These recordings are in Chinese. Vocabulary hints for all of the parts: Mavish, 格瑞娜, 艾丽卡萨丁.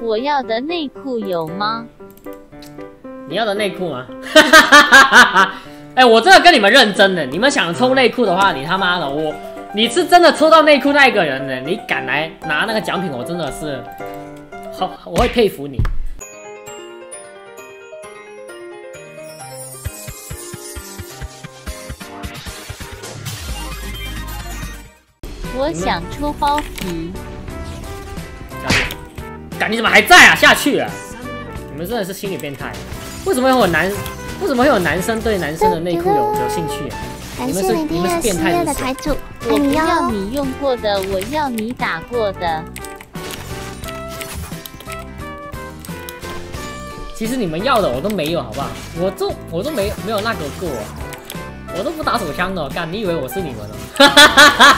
我要的内裤有吗？你要的内裤吗？哈哈哈哈！哎，我真的跟你们认真的，你们想抽内裤的话，你他妈的你是真的抽到内裤那一个人呢？你敢来拿那个奖品，我真的是，好，我会佩服你。 我想抽包皮，干你怎么还在啊？下去啊！你们真的是心理变态，为什么会有男生对男生的内裤有兴趣啊？你们是变态的台主，我不要你用过的，我要你打过的。其实你们要的我都没有，好不好？我都没有那个过，我都不打手枪的，干你以为我是你们的？哈哈哈！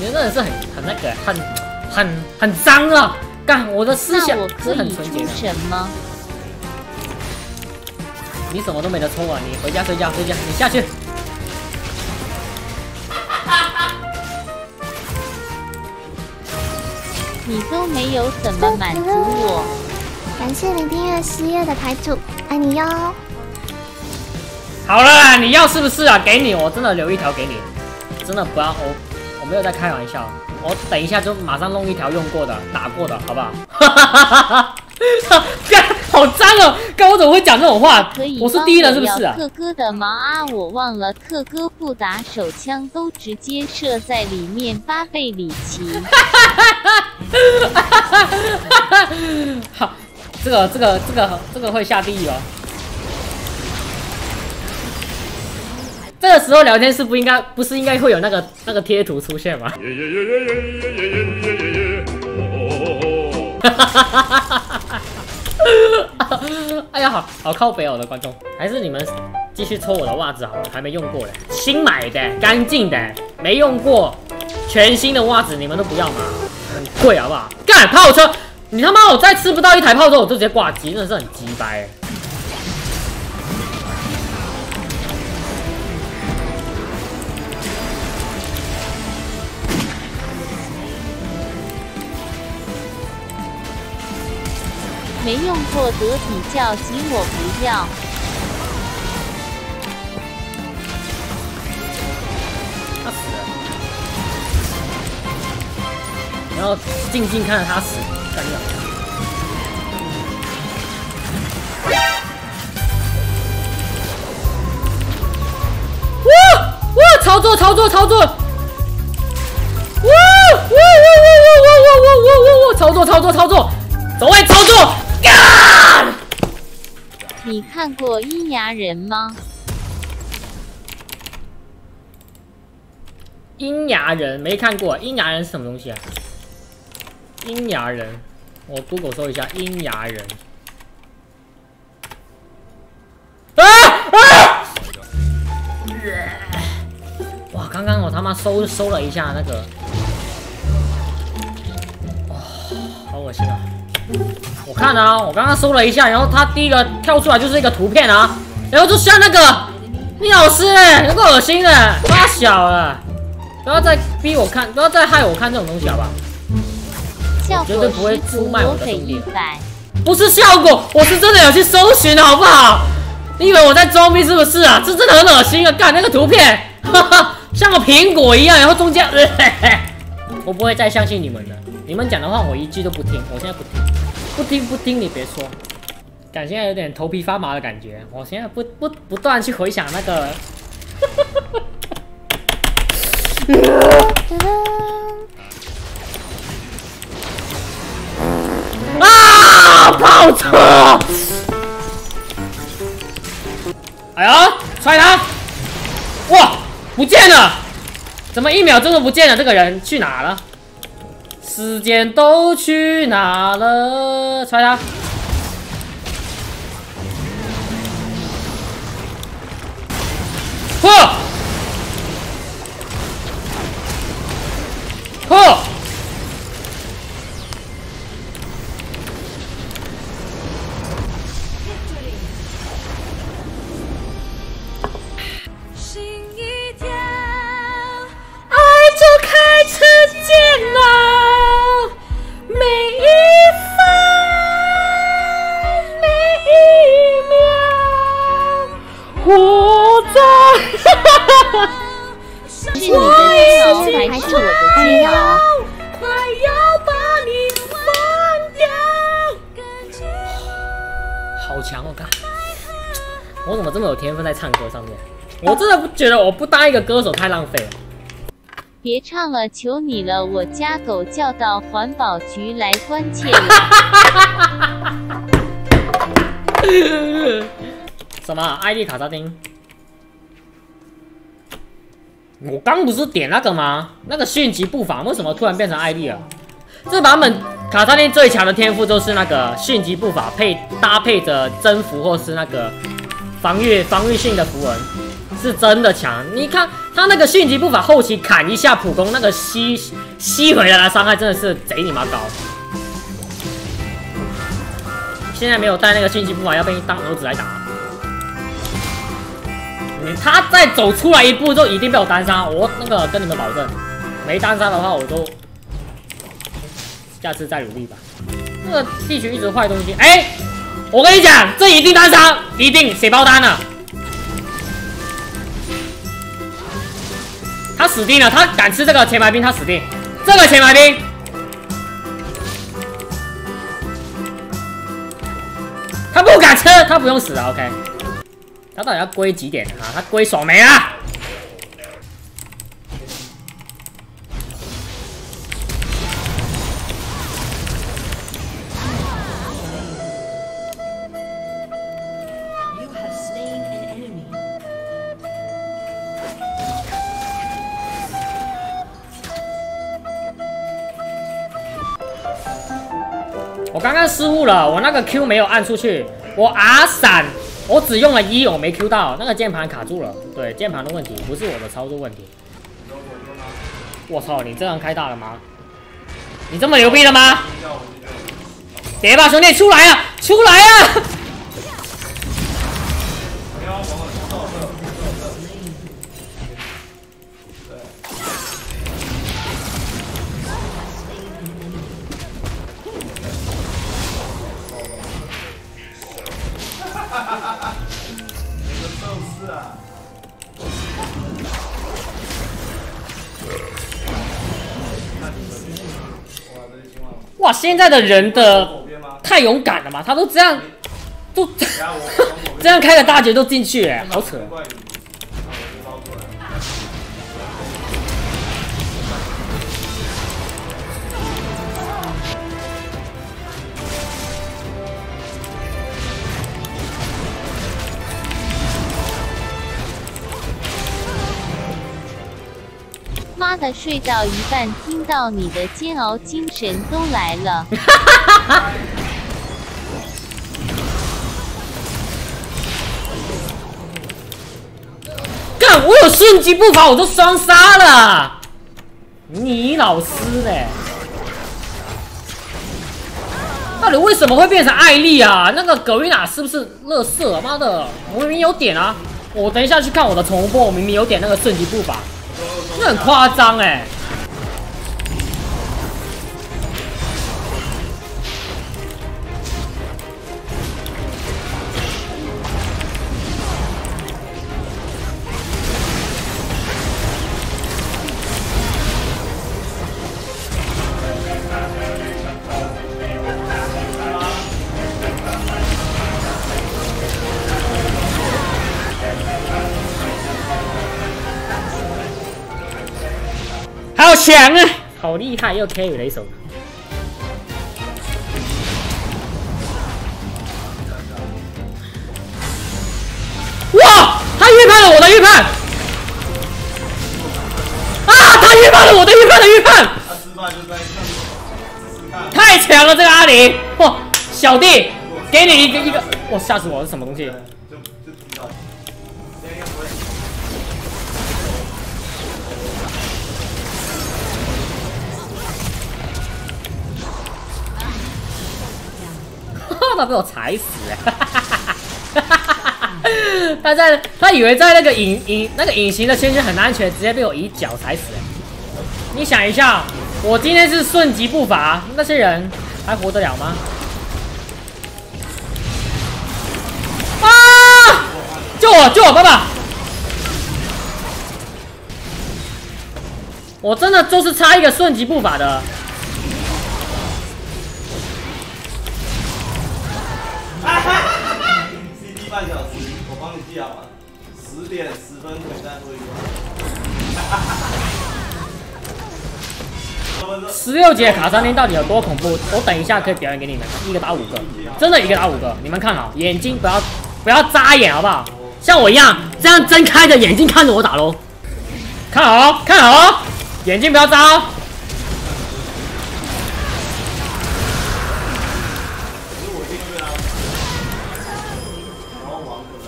你真的是很那个，很脏了。干，我的思想是很纯洁的。你什么都没得抽啊！你回家睡觉，你下去。你都没有怎么满足我。感谢你订阅失业的台主，爱你哟。好了啦，你要是不是啊？给你，我真的留一条给你，真的不要哦。 没有在开玩笑，我等一下就马上弄一条用过的、打过的，好不好？哈哈哈哈哈！好脏哦！干我怎么会讲这种话？我是第一人是不是啊？特哥的毛啊，我忘了，特哥不打手枪都直接射在里面，八倍里奇。哈哈哈哈哈！这个会下地狱哦。这个时候聊天是不是应该会有那个贴图出现吗？哎呀，好靠北哦，我的观众，还是你们继续抽我的袜子好了，还没用过嘞，新买的，干净的，没用过，全新的袜子你们都不要吗？很贵好不好？干炮车，你他妈我再吃不到一台炮车我就直接挂机，真的是很鸡掰。 没用过得比较急，我不要。他死了，然后静静看着他死，干掉。哇！操作！哇！操作！走位操作！ 干！你看过伊牙人吗？阴牙人没看过，阴牙人是什么东西啊？阴牙人，我 Google 搜一下阴牙人。啊！哇，刚刚我他妈搜了一下那个，哇，好恶心啊！ 我看啊，我刚刚搜了一下，然后他第一个跳出来就是一个图片啊，然后就像那个你老师哎、欸，那个恶心的、欸，太小了，不要再逼我看，不要再害我看这种东西好不好？我绝对不会出卖我的兄弟，不是效果，我是真的有去搜寻的好不好？你以为我在装逼是不是啊？这真的很恶心啊！干那个图片，哈哈，像个苹果一样，然后中间，我不会再相信你们了，你们讲的话我一句都不听，我现在不听。 不听，你别说，感觉现在有点头皮发麻的感觉。我现在不断去回想那个，啊，跑车！哎呀，踹他！哇，不见了！怎么一秒钟都不见了？这个人去哪了？ 时间都去哪了？踹他！嚯！嚯！心一跳，爱就开始煎熬。 每一分。是你的肩膀，还是我的肩膀？快要把你放掉！好强！我靠，我怎么这么有天分在唱歌上面？我真的不觉得我不当一个歌手太浪费了。别唱了，求你了！我家狗叫到环保局来关切了。什么？艾丽卡扎丁？ 我刚不是点那个吗？那个迅疾步伐为什么突然变成艾丽了？这版本卡萨丁最强的天赋就是那个迅疾步伐搭配着征服或是那个防御性的符文，是真的强。你看他那个迅疾步伐后期砍一下普攻，那个吸回来的伤害真的是贼你妈高。现在没有带那个迅疾步伐，要被当儿子来打。 他再走出来一步，就一定被我单杀。我那个跟你们保证，没单杀的话，我就下次再努力吧。这个地区一直坏东西，哎，我跟你讲，这一定单杀，一定谁爆单了？他死定了，他敢吃这个前排兵，他死定。这个前排兵，他不敢吃，他不用死了 ，OK。 他到底要归几点啊？他归爽没啊？我刚刚失误了，我那个 Q 没有按出去，我 R 闪。 我只用了一，我没 Q 到，那个键盘卡住了。对，键盘的问题，不是我的操作问题。我操，你这样开大了吗？你这么牛逼了吗？别吧，兄弟，出来啊，出来啊！哇，现在的人的太勇敢了嘛，他都这样，都这样开个大绝都进去哎，好扯！妈的，睡到一半听到你的煎熬，精神都来了。干，我有瞬击步伐，我都双杀了。你老师嘞？到底为什么会变成艾丽啊？那个格瑞娜是不是垃圾、啊？妈的，我明明有点啊！我等一下去看我的重播，我明明有点那个瞬击步伐。 那很夸张哎！好强啊！好厉害，又 carry 了一手。哇！他预判了我的预判！啊！他预判了我的预判的预判！太强了，这个阿里！哇，小弟，给你一个！哇，吓死我！是什么东西？ 他被我踩死了！他以为在那个隐形的圈圈很安全，直接被我一脚踩死了。你想一下，我今天是瞬级步伐，那些人还活得了吗？啊！救我！救我！爸爸！我真的就是差一个瞬级步法的。CD 半小时，我帮你记好吧。10:10回单位。16节卡3天到底有多恐怖？我等一下可以表演给你们，1个打5个，真的1个打5个。你们看好，眼睛不要眨眼，好不好？像我一样，这样睁开着眼睛看着我打咯。看好哦，看好哦，眼睛不要眨哦。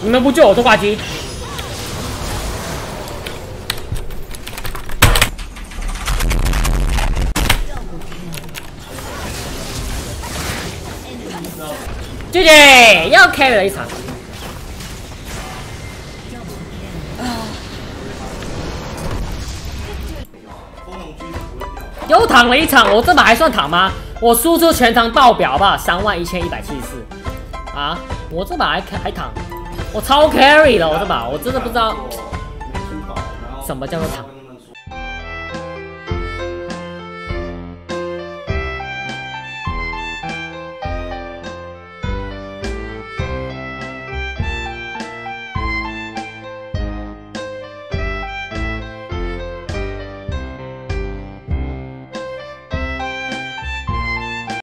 你们不救我拖挂机。 对对，又 carry 了一场。又躺了一场，我这把还算躺吗？我输出全场爆表吧，31,174。啊，我这把还躺，我超 carry 了，我这把我真的不知道什么叫做躺。